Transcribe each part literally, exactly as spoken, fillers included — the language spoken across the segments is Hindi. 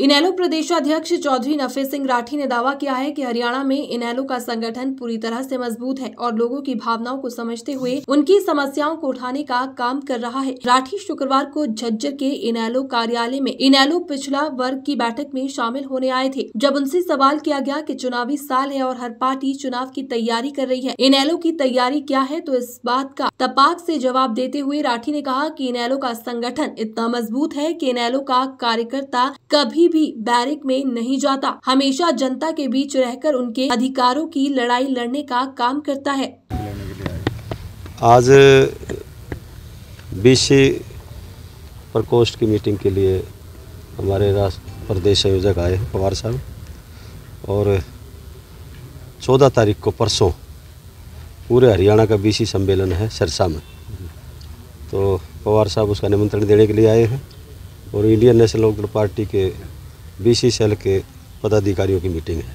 इनेलो प्रदेशाध्यक्ष चौधरी नफे सिंह राठी ने दावा किया है कि हरियाणा में इनेलो का संगठन पूरी तरह से मजबूत है और लोगों की भावनाओं को समझते हुए उनकी समस्याओं को उठाने का काम कर रहा है। राठी शुक्रवार को झज्जर के इनेलो कार्यालय में इनेलो पिछड़ा वर्ग की बैठक में शामिल होने आए थे, जब उनसे सवाल किया गया कि चुनावी साल है और हर पार्टी चुनाव की तैयारी कर रही है, इनेलो की तैयारी क्या है, तो इस बात का तपाक से जवाब देते हुए राठी ने कहा कि इनेलो का संगठन इतना मजबूत है कि इनेलो का कार्यकर्ता कभी भी बैरिक में नहीं जाता, हमेशा जनता के बीच रहकर उनके अधिकारों की लड़ाई लड़ने का काम करता है। आज बीसी प्रकोष्ठ की मीटिंग के लिए हमारे राष्ट्र प्रदेश आयोजक आए पवार साहब और चौदह तारीख को परसों पूरे हरियाणा का बीसी सम्मेलन है सिरसा में, तो पवार साहब उसका निमंत्रण देने के लिए आए हैं और इंडियन नेशनल लोकदल पार्टी के बीसी सेल के पदाधिकारियों की मीटिंग है,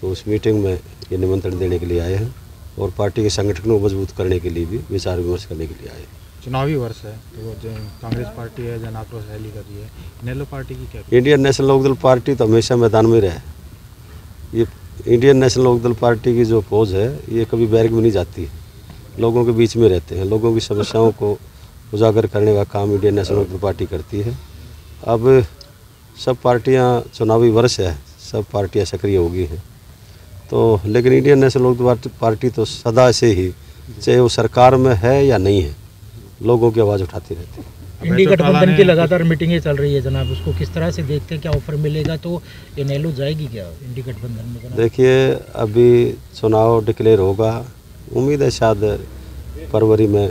तो उस मीटिंग में ये निमंत्रण देने के लिए आए हैं और पार्टी के संगठनों को मजबूत करने के लिए भी विचार विमर्श करने के लिए आए हैं। चुनावी वर्ष है तो जो कांग्रेस पार्टी है जन आक्रोश रैली कर रही है, इनेलो पार्टी की क्या? इंडियन नेशनल लोकदल पार्टी तो हमेशा मैदान में रहे। ये इंडियन नेशनल लोकदल पार्टी की जो पोज है ये कभी बैरक में नहीं जाती, लोगों के बीच में रहते हैं, लोगों की समस्याओं को उजागर करने का काम इंडियन नेशनल लोकदल पार्टी करती है। अब सब पार्टियां चुनावी वर्ष है, सब पार्टियां सक्रिय हो गई हैं, तो लेकिन इंडियन नेशनल लोकदल पार्टी तो सदा से ही, चाहे वो सरकार में है या नहीं है, लोगों की आवाज़ उठाती रहती है। इंडी गठबंधन की लगातार मीटिंगें चल रही है जनाब, उसको किस तरह से देखते हैं, क्या ऑफर मिलेगा, तो इनेलो जाएगी क्या इंडी गठबंधन में? देखिए अभी चुनाव डिक्लेयर होगा, उम्मीद है शायद फरवरी में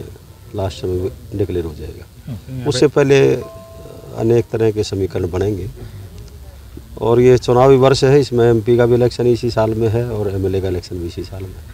लास्ट में डिक्लेयर हो जाएगा, उससे पहले अनेक तरह के समीकरण बनेंगे और ये चुनावी वर्ष है, इसमें एमपी का भी इलेक्शन इसी साल में है और एमएलए का इलेक्शन भी इसी साल में है।